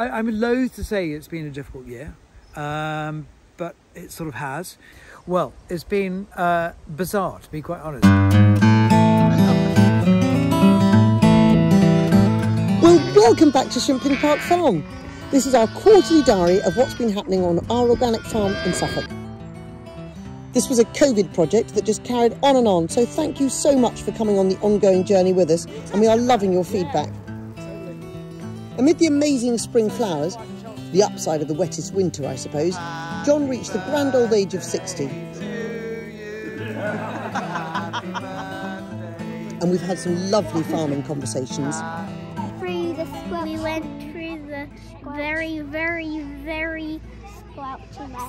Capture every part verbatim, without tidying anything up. I, I'm loath to say it's been a difficult year, um, but it sort of has. Well, it's been uh, bizarre, to be quite honest. Well, welcome back to Shimpling Park Farm. This is our quarterly diary of what's been happening on our organic farm in Suffolk. This was a COVID project that just carried on and on, so thank you so much for coming on the ongoing journey with us, and we are loving your feedback. Amid the amazing spring flowers, the upside of the wettest winter, I suppose, John reached the grand old age of sixty. And we've had some lovely farming conversations. Through the squelch. We went through the very, very, very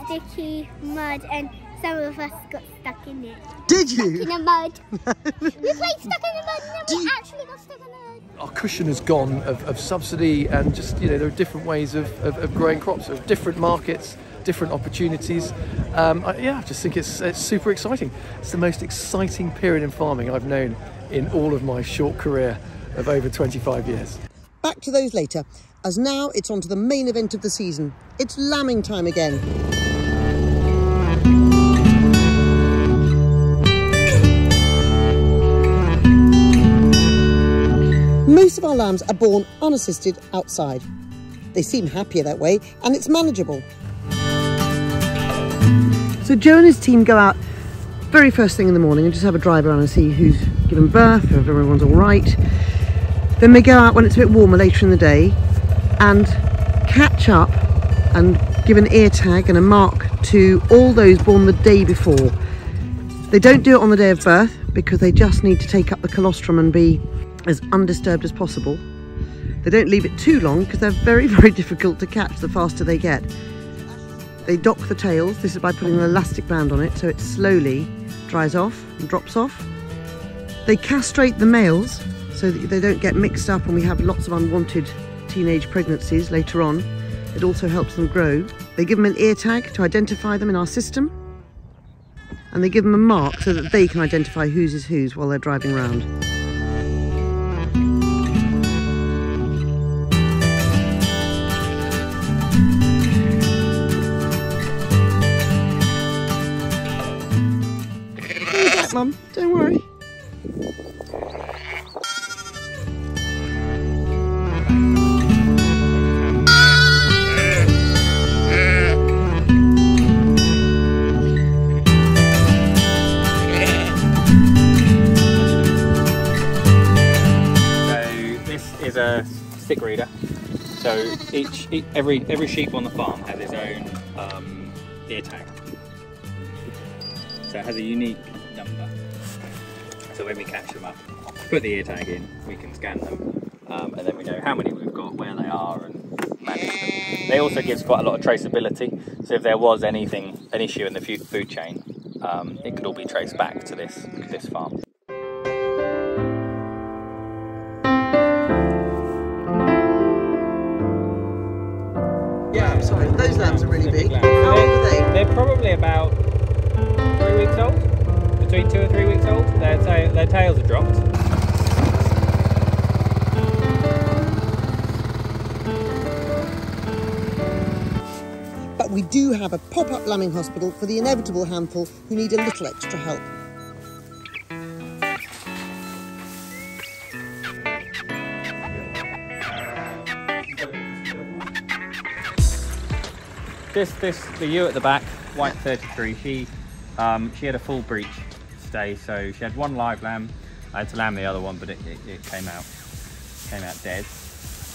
sticky mud, and some of us got stuck in it. Did you? Stuck in the mud. We played stuck in the mud, and then we actually got stuck in the mud. Our cushion has gone of, of subsidy, and just, you know, there are different ways of, of, of growing crops, of different markets, different opportunities. Um, I, yeah, I just think it's, it's super exciting. It's the most exciting period in farming I've known in all of my short career of over twenty-five years. Back to those later, as now it's on to the main event of the season. It's lambing time again. Most of our lambs are born unassisted outside. They seem happier that way, and it's manageable. So Joe and his team go out very first thing in the morning and just have a drive around and see who's given birth, if everyone's all right. Then they go out when it's a bit warmer later in the day and catch up and give an ear tag and a mark to all those born the day before. They don't do it on the day of birth because they just need to take up the colostrum and be as undisturbed as possible. They don't leave it too long because they're very, very difficult to catch the faster they get. They dock the tails. This is by putting an elastic band on it so it slowly dries off and drops off. They castrate the males so that they don't get mixed up and we have lots of unwanted teenage pregnancies later on. It also helps them grow. They give them an ear tag to identify them in our system, and they give them a mark so that they can identify whose is whose while they're driving around. You're back, Mum, don't worry. Is a stick reader, so each, each every every sheep on the farm has its own um, ear tag, so it has a unique number. So when we catch them up, put the ear tag in, we can scan them, um, and then we know how many we've got, where they are, and manage them. They also gives quite a lot of traceability. So if there was anything an issue in the food chain, um, it could all be traced back to this this farm. Sorry, those lambs are really big. How old are they? They're probably about three weeks old, between two or three weeks old. Their, ta their tails are dropped. But we do have a pop-up lambing hospital for the inevitable handful who need a little extra help. This, this, the ewe at the back, white thirty-three, she um, she had a full breech today, so she had one live lamb. I had to lamb the other one, but it, it, it came out came out dead.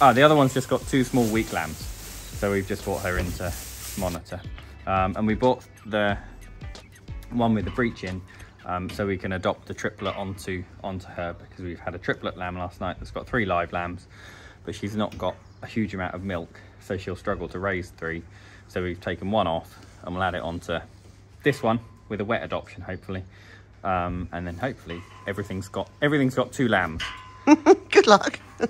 Oh, the other one's just got two small weak lambs, so we've just brought her in to monitor. Um, and we bought the one with the breech in, um, so we can adopt the triplet onto, onto her, because we've had a triplet lamb last night that's got three live lambs, but she's not got a huge amount of milk, so she'll struggle to raise three. So we've taken one off and we'll add it onto this one with a wet adoption, hopefully. Um, and then hopefully everything's got everything's got two lambs. Good luck. So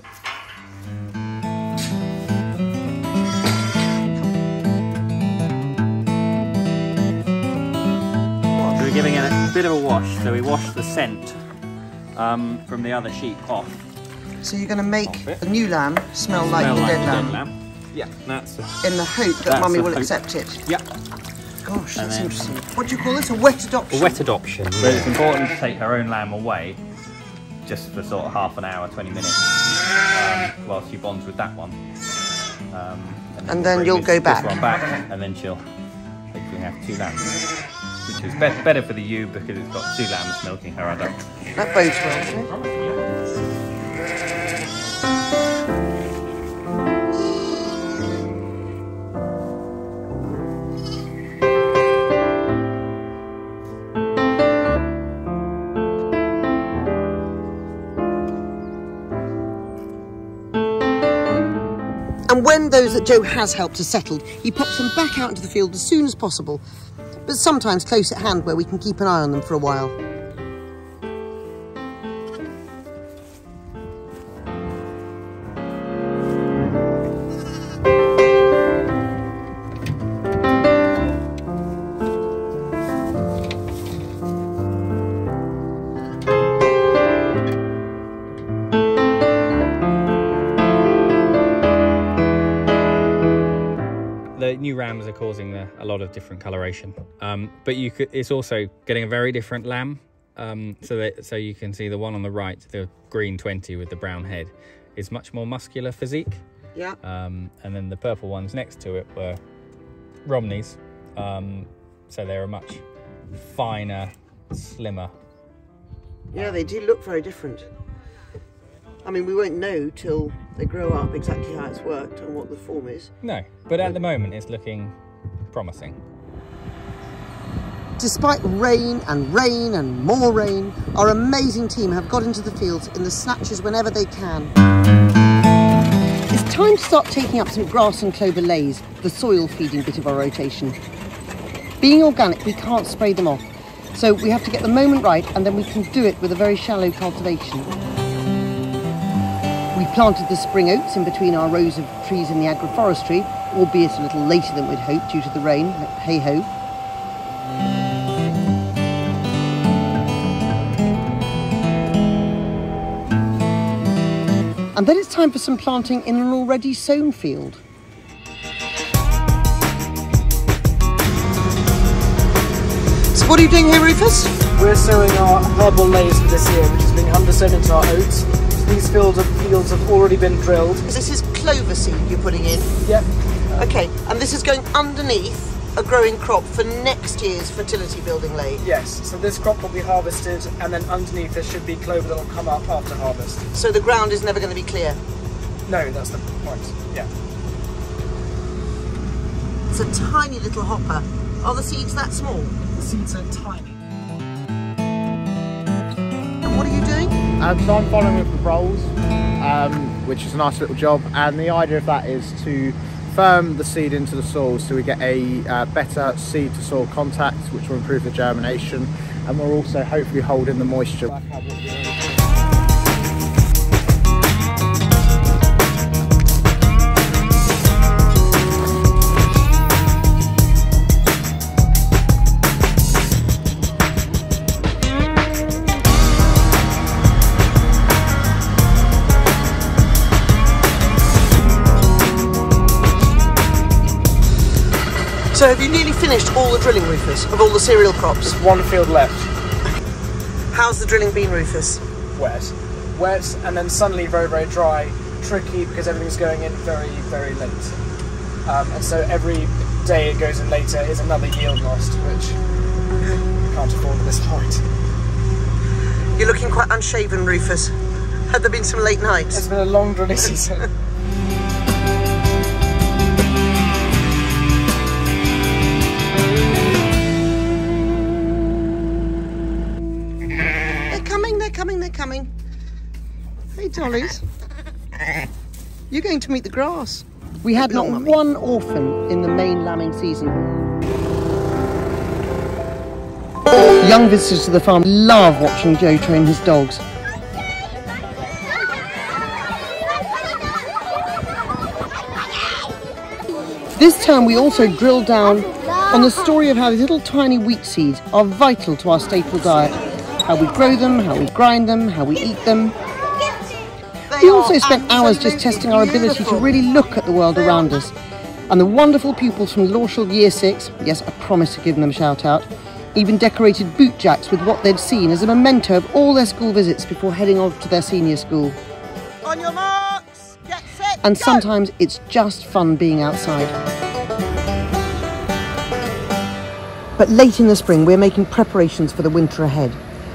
we're giving it a bit of a wash. So we wash the scent um, from the other sheep off. So you're going to make a new lamb smell, smell like, like the dead, dead lamb. lamb. Yeah, that's it. In the hope that Mummy will hope. accept it. Yeah. Gosh, and that's then, interesting. What do you call this? A wet adoption? A wet adoption. But yeah. It's important to take her own lamb away just for sort of half an hour, twenty minutes, um, whilst she bonds with that one. Um, and then, and then you'll this, go back. This one back. And then she'll hopefully have two lambs. Which is be better for the ewe because it's got two lambs milking her udder. That bodes well, doesn't it? And when those that Joe has helped are settled, he pops them back out into the field as soon as possible, but sometimes close at hand where we can keep an eye on them for a while. Rams are causing the, a lot of different coloration, um, but you could, it's also getting a very different lamb, um, so that so you can see the one on the right, the green twenty with the brown head, is much more muscular physique. Yeah. Um, and then the purple ones next to it were Romneys, um, so they're a much finer, slimmer. Yeah, um, they do look very different. I mean, we won't know till they grow up exactly how it's worked and what the form is. No, but at the moment it's looking promising. Despite rain and rain and more rain, our amazing team have got into the fields in the snatches whenever they can. It's time to start taking up some grass and clover lays, the soil feeding bit of our rotation. Being organic, we can't spray them off, so we have to get the moment right, and then we can do it with a very shallow cultivation. We planted the spring oats in between our rows of trees in the agroforestry, albeit a little later than we'd hoped due to the rain, hey-ho. And then it's time for some planting in an already sown field. So what are you doing here, Rufus? We're sowing our herbal lays for this year, which has been undersown into our oats. These fields of fields have already been drilled. This is clover seed you're putting in? Yep. Um, okay, and this is going underneath a growing crop for next year's fertility building lay? Yes, so this crop will be harvested and then underneath there should be clover that will come up after harvest. So the ground is never going to be clear? No, that's the point, yeah. It's a tiny little hopper. Are the seeds that small? The seeds are tiny. And what are you doing? Um, so I'm following with the rolls, um, which is a nice little job, and the idea of that is to firm the seed into the soil so we get a uh, better seed to soil contact, which will improve the germination, and we're also hopefully holding the moisture. So have you nearly finished all the drilling, Rufus, of all the cereal crops? Just one field left. How's the drilling been, Rufus? Wet. Wet and then suddenly very, very dry. Tricky because everything's going in very, very late. Um, and so every day it goes in later is another yield lost, which we can't afford at this point. You're looking quite unshaven, Rufus. Had there been some late nights? It's been a long drilling season. Coming. Hey, dollies. You're going to meet the grass. We had not one orphan in the main lambing season. Young visitors to the farm love watching Joe train his dogs. This term we also drilled down on the story of how these little tiny wheat seeds are vital to our staple diet. How we grow them, how we grind them, how we eat them. He also spent hours just testing our ability to really look at the world around us. And the wonderful pupils from Lawshall Year six, yes, I promised to give them a shout out, even decorated boot jacks with what they'd seen as a memento of all their school visits before heading off to their senior school. On your marks, get set, and sometimes go. It's just fun being outside. But late in the spring, we're making preparations for the winter ahead.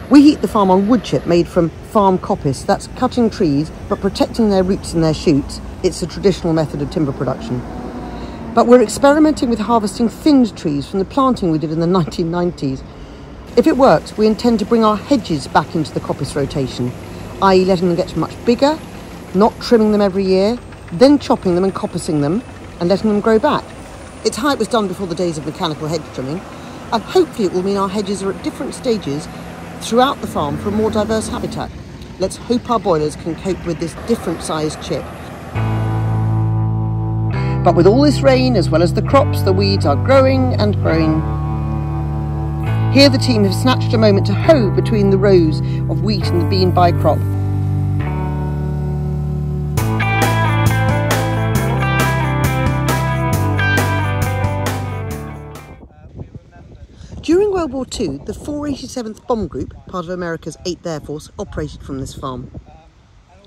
We heat the farm on wood chip made from farm coppice, that's cutting trees but protecting their roots and their shoots. It's the traditional method of timber production. But we're experimenting with harvesting thinned trees from the planting we did in the nineteen nineties. If it works, we intend to bring our hedges back into the coppice rotation, that is letting them get much bigger, not trimming them every year, then chopping them and coppicing them and letting them grow back. It's how it was done before the days of mechanical hedge trimming, and hopefully it will mean our hedges are at different stages throughout the farm for a more diverse habitat. Let's hope our boilers can cope with this different sized chip. But with all this rain, as well as the crops, the weeds are growing and growing. Here the team have snatched a moment to hoe between the rows of wheat and the bean bycrop. During World War Two, the four eighty-seventh bomb group, part of America's eighth Air Force, operated from this farm.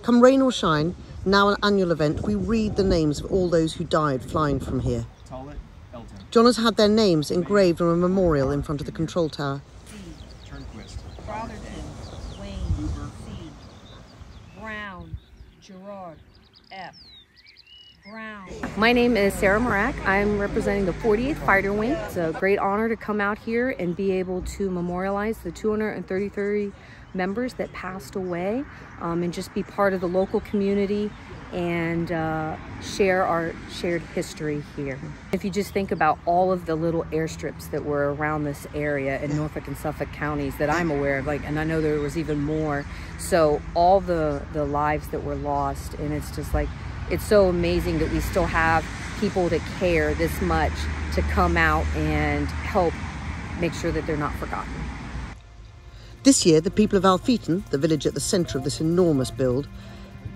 Come rain or shine, now an annual event, we read the names of all those who died flying from here. John has had their names engraved on a memorial in front of the control tower. My name is Sarah Morak. I'm representing the forty-eighth Fighter Wing. It's a great honor to come out here and be able to memorialize the two hundred thirty-three members that passed away, um, and just be part of the local community and uh, share our shared history here. If you just think about all of the little airstrips that were around this area in Norfolk and Suffolk counties that I'm aware of, like, and I know there was even more, so all the, the lives that were lost, and it's just like, it's so amazing that we still have people that care this much to come out and help make sure that they're not forgotten. This year, the people of Alpheton, the village at the centre of this enormous build,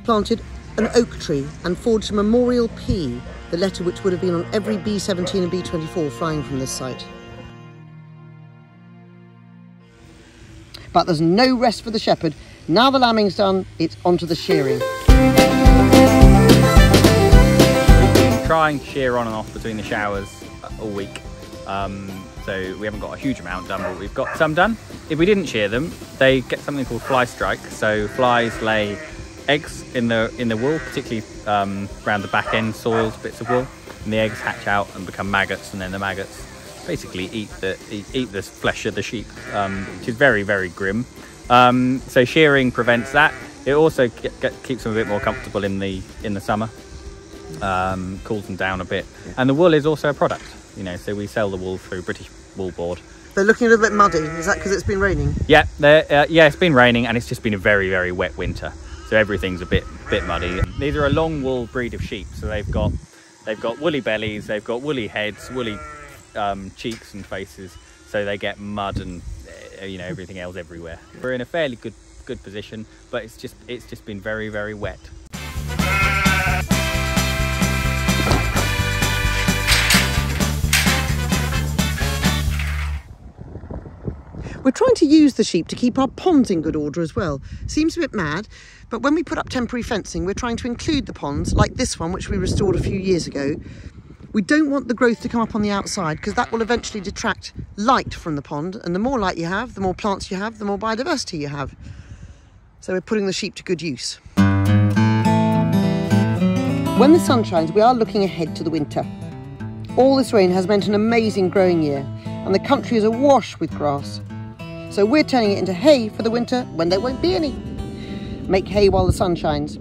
planted an oak tree and forged a memorial P, the letter which would have been on every B seventeen and B twenty-four flying from this site. But there's no rest for the shepherd. Now the lambing's done, it's onto the shearing. Try and shear on and off between the showers all week. Um, so we haven't got a huge amount done, but we've got some done. If we didn't shear them, they get something called fly strike. So flies lay eggs in the in the wool, particularly um, around the back end soils, bits of wool, and the eggs hatch out and become maggots, and then the maggots basically eat the eat, eat the flesh of the sheep, um, which is very very grim. Um, so shearing prevents that. It also get, get, keeps them a bit more comfortable in the in the summer, um, cools them down a bit, and the wool is also a product. You know, so we sell the wool through British Wool Board. They're looking a little bit muddy. Is that because it's been raining? Yeah, uh, yeah, it's been raining, and it's just been a very, very wet winter. So everything's a bit, bit muddy. These are a long wool breed of sheep, so they've got, they've got woolly bellies, they've got woolly heads, woolly um, cheeks and faces. So they get mud and uh, you know, everything else everywhere. We're in a fairly good, good position, but it's just, it's just been very, very wet. We're trying to use the sheep to keep our ponds in good order as well. Seems a bit mad, but when we put up temporary fencing, we're trying to include the ponds, like this one, which we restored a few years ago. We don't want the growth to come up on the outside because that will eventually detract light from the pond. And the more light you have, the more plants you have, the more biodiversity you have. So we're putting the sheep to good use. When the sun shines, we are looking ahead to the winter. All this rain has meant an amazing growing year, and the country is awash with grass. So we're turning it into hay for the winter when there won't be any. Make hay while the sun shines.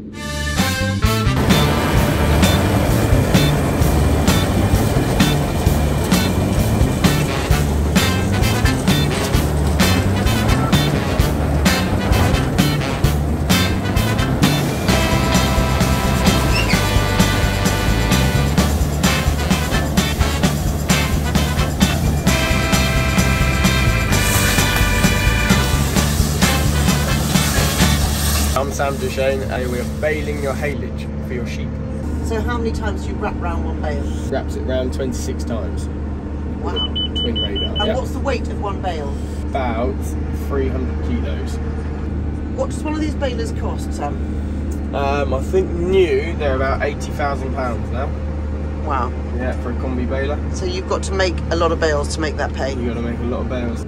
hams are shown and we are baling your haylage for your sheep. So how many times do you wrap round one bale? Wraps it round twenty-six times. Wow. Twin radar. And yep. What's the weight of one bale? About three hundred kilos. What does one of these balers cost, Sam? Um, I think new, they're about eighty thousand pounds now. Wow. Yeah, for a combi baler. So you've got to make a lot of bales to make that pay. You've got to make a lot of bales.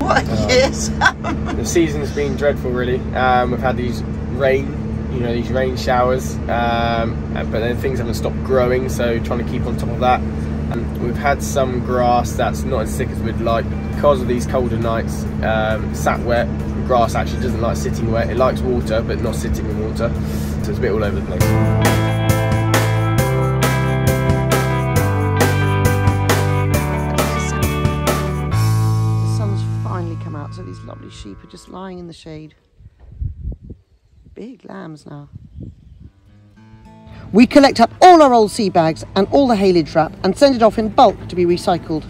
What a um, year, Sam! The season's been dreadful, really. Um, we've had these rain, you know, these rain showers, um, but then things haven't stopped growing, so trying to keep on top of that. And we've had some grass that's not as thick as we'd like. Because of these colder nights, um, sat wet, grass actually doesn't like sitting wet. It likes water, but not sitting in water. So it's a bit all over the place. So these lovely sheep are just lying in the shade. Big lambs now. We collect up all our old sea bags and all the haylage wrap and send it off in bulk to be recycled.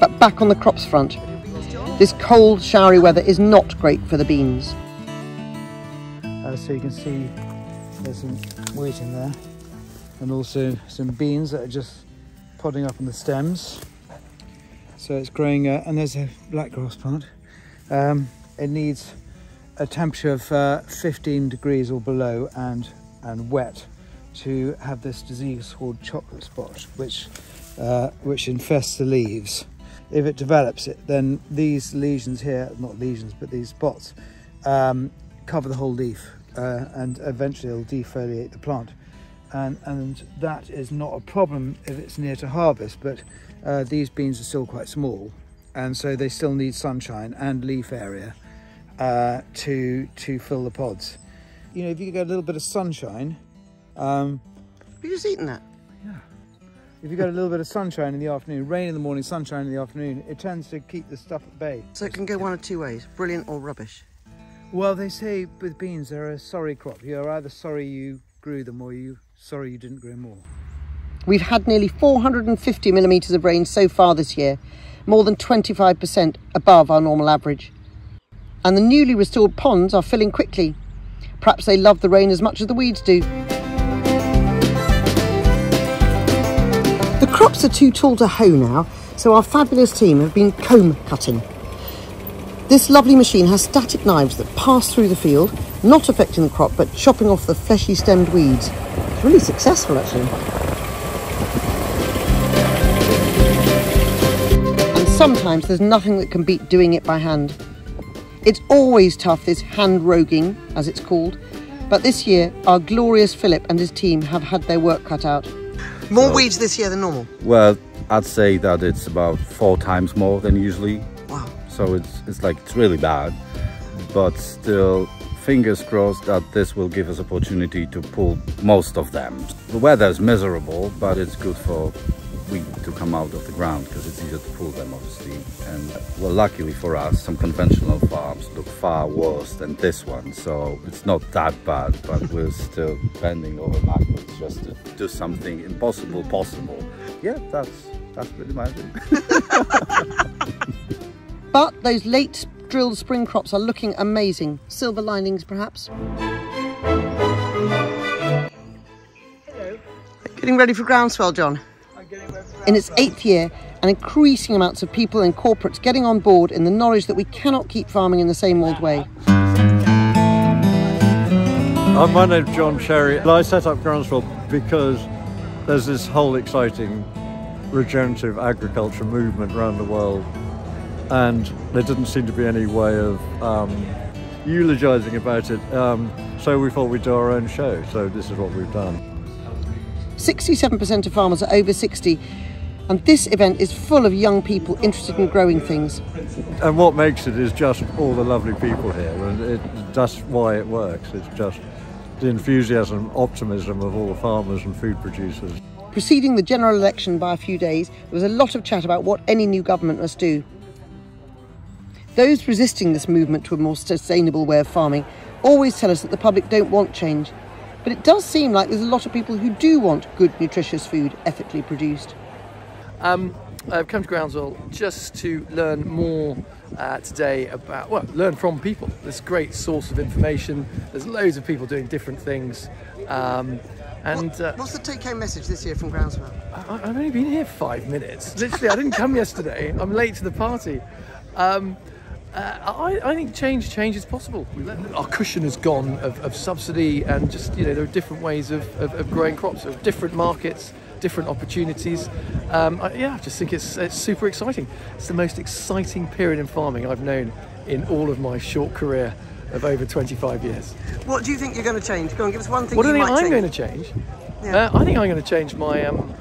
But back on the crops front, this cold, showery weather is not great for the beans. Uh, so you can see there's some wheat in there and also some beans that are just podding up on the stems, so it's growing. Uh, and there's a black grass plant. Um, it needs a temperature of uh, fifteen degrees or below and and wet to have this disease called chocolate spot, which uh, which infests the leaves. If it develops it, then these lesions here, not lesions, but these spots um, cover the whole leaf, uh, and eventually it'll defoliate the plant. And, and that is not a problem if it's near to harvest, but uh, these beans are still quite small, and so they still need sunshine and leaf area uh, to to fill the pods. You know, if you get a little bit of sunshine, um, have you just eaten that? Yeah. If you get a little bit of sunshine in the afternoon, rain in the morning, sunshine in the afternoon, it tends to keep the stuff at bay. So it can go one of two ways: brilliant or rubbish. Well, they say with beans they're a sorry crop. You're either sorry you grew them or you. Sorry you didn't grow more. We've had nearly four hundred fifty millimetres of rain so far this year, more than twenty-five percent above our normal average. And the newly restored ponds are filling quickly. Perhaps they love the rain as much as the weeds do. The crops are too tall to hoe now, so our fabulous team have been comb cutting. This lovely machine has static knives that pass through the field, not affecting the crop, but chopping off the fleshy stemmed weeds. It's really successful, actually. And sometimes there's nothing that can beat doing it by hand. It's always tough, this hand roguing, as it's called, but this year our glorious Philip and his team have had their work cut out. More weeds this year than normal? Well, I'd say that it's about four times more than usually. Wow. So it's, it's like, it's really bad, but still fingers crossed that this will give us opportunity to pull most of them. The weather is miserable, but it's good for wheat to come out of the ground because it's easier to pull them, obviously. And well, luckily for us, some conventional farms look far worse than this one. So it's not that bad, but we're still bending over backwards just to do something impossible possible. Yeah, that's, that's pretty much it. But those late drilled spring crops are looking amazing. Silver linings, perhaps. Hello. Getting ready for Groundswell, John. I'm getting ready for Groundswell. In its eighth year, and increasing amounts of people and corporates getting on board in the knowledge that we cannot keep farming in the same old way. Hi, my name's John Sherry. I set up Groundswell because there's this whole exciting regenerative agriculture movement around the world. And there didn't seem to be any way of um, eulogising about it, um, so we thought we'd do our own show, so this is what we've done. sixty-seven percent of farmers are over sixty, and this event is full of young people interested in growing things. And what makes it is just all the lovely people here, and it, that's why it works. It's just the enthusiasm, optimism of all the farmers and food producers. Preceding the general election by a few days, there was a lot of chat about what any new government must do. Those resisting this movement to a more sustainable way of farming always tell us that the public don't want change, but it does seem like there's a lot of people who do want good, nutritious food ethically produced. Um, I've come to Groundswell just to learn more uh, today about, well, learn from people. There's a great source of information. There's loads of people doing different things. Um, and what, uh, What's the take-home message this year from Groundswell? I, I've only been here five minutes. Literally, I didn't come yesterday. I'm late to the party. Um, Uh, I, I think change change is possible. Our cushion is gone of, of subsidy, and just, you know, there are different ways of, of, of growing crops, of different markets, different opportunities. Um, I, yeah, I just think it's, it's super exciting. It's the most exciting period in farming I've known in all of my short career of over twenty-five years. What do you think you're going to change? Go on, give us one thing. What do you think I'm going to change? Yeah. Uh, I think I'm going to change my. Um,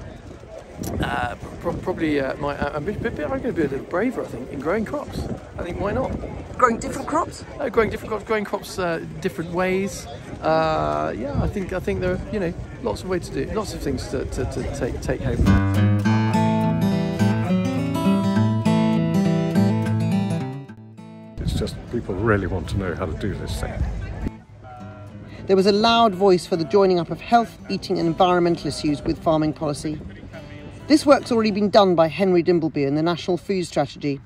Uh, pro probably uh, my uh, I'm, I'm going to be a little braver, I think, in growing crops. I think, why not? Growing different crops? Uh, growing different crops, growing crops uh, different ways. Uh, yeah, I think I think there are, you know, lots of ways to do, lots of things to, to, to take take home. It's just people really want to know how to do this thing. There was a loud voice for the joining up of health, eating and environmental issues with farming policy. This work's already been done by Henry Dimbleby and the National Food Strategy,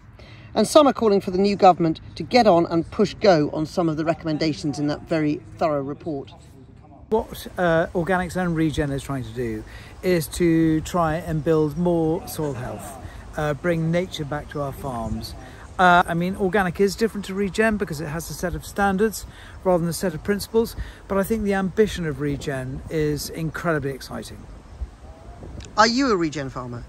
and some are calling for the new government to get on and push go on some of the recommendations in that very thorough report. What uh, Organics and Regen is trying to do is to try and build more soil health, uh, bring nature back to our farms. Uh, I mean, organic is different to regen because it has a set of standards rather than a set of principles, but I think the ambition of regen is incredibly exciting. Are you a regen farmer?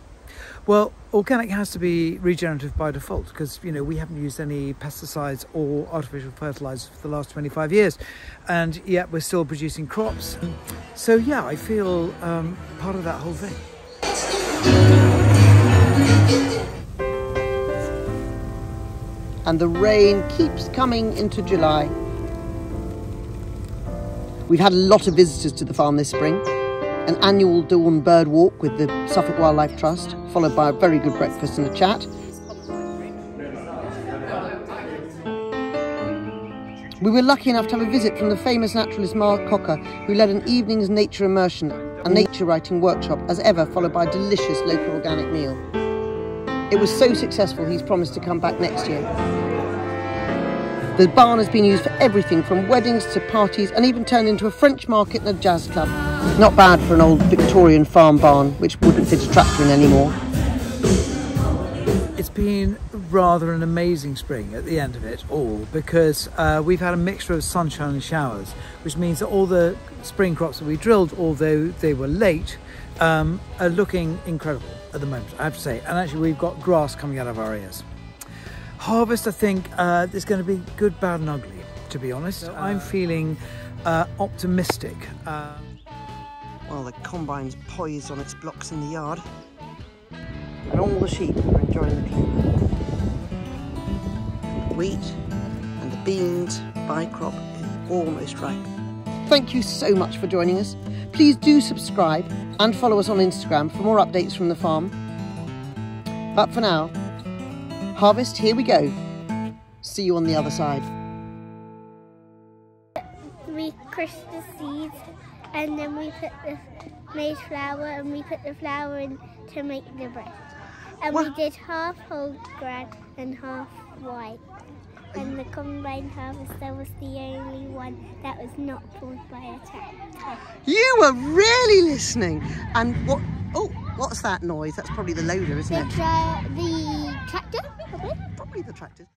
Well, organic has to be regenerative by default because, you know, we haven't used any pesticides or artificial fertilizers for the last twenty-five years, and yet we're still producing crops. So yeah, I feel um, part of that whole thing. And the rain keeps coming into July. We've had a lot of visitors to the farm this spring. An annual dawn bird walk with the Suffolk Wildlife Trust, followed by a very good breakfast and a chat. We were lucky enough to have a visit from the famous naturalist Mark Cocker, who led an evening's nature immersion and nature writing workshop as ever, followed by a delicious local organic meal. It was so successful he's promised to come back next year. The barn has been used for everything from weddings to parties, and even turned into a French market and a jazz club. Not bad for an old Victorian farm barn, which wouldn't fit a tractor in anymore. It's been rather an amazing spring at the end of it all, because uh, we've had a mixture of sunshine and showers, which means that all the spring crops that we drilled, although they were late, um, are looking incredible at the moment, I have to say. And actually we've got grass coming out of our ears. Harvest, I think, uh, is going to be good, bad and ugly, to be honest. So, uh, I'm feeling uh, optimistic. Uh, Well, the combine's poised on its blocks in the yard. And all the sheep are enjoying the clean. Wheat and the beans bi-crop is almost ripe. Thank you so much for joining us. Please do subscribe and follow us on Instagram for more updates from the farm. But for now, harvest, here we go. See you on the other side. We crush the seeds. And then we put the made flour, and we put the flour in to make the bread. And what? We did half whole grain and half white. And the combined harvester was the only one that was not pulled by a tractor. You were really listening. And what? Oh, what's that noise? That's probably the loader, isn't the, it? Uh, the tractor, probably. Probably the tractor.